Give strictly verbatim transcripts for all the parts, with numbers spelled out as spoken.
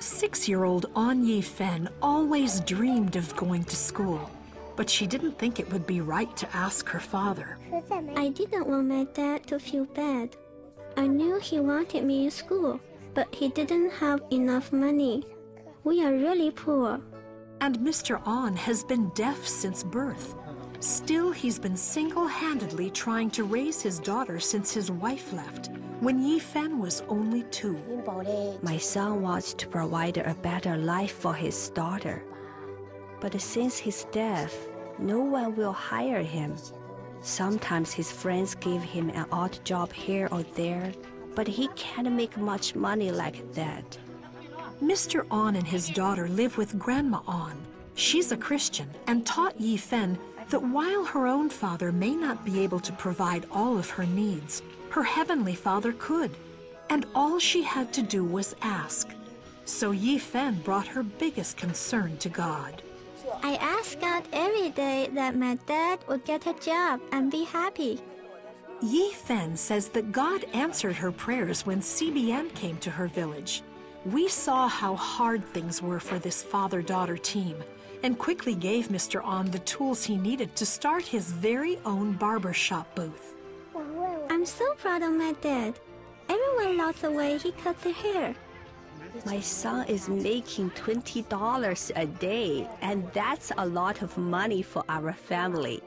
Six-year-old An-Yi Fen always dreamed of going to school, but she didn't think it would be right to ask her father. I didn't want my dad to feel bad. I knew he wanted me in school, but he didn't have enough money. We are really poor. And Mister An has been deaf since birth. Still, he's been single-handedly trying to raise his daughter since his wife left, when Yi Fen was only two. My son wants to provide a better life for his daughter. But since he's deaf, no one will hire him. Sometimes his friends give him an odd job here or there, but he can't make much money like that. Mister An and his daughter live with Grandma An. She's a Christian and taught Yi Fen that while her own father may not be able to provide all of her needs, her heavenly father could, and all she had to do was ask. So Yi Fen brought her biggest concern to God. I ask God every day that my dad would get a job and be happy. Yi Fen says that God answered her prayers when C B N came to her village. We saw how hard things were for this father-daughter team, and quickly gave Mister An the tools he needed to start his very own barbershop booth. I'm so proud of my dad. Everyone loves the way he cuts their hair. My son is making twenty dollars a day, and that's a lot of money for our family.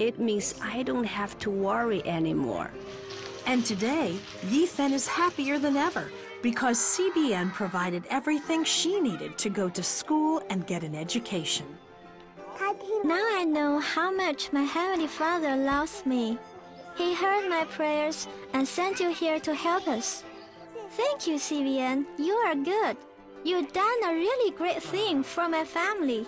It means I don't have to worry anymore. And today, Yi Fen is happier than ever, because C B N provided everything she needed to go to school and get an education. Now I know how much my Heavenly Father loves me. He heard my prayers and sent you here to help us. Thank you, C B N. You are good. You've done a really great thing for my family.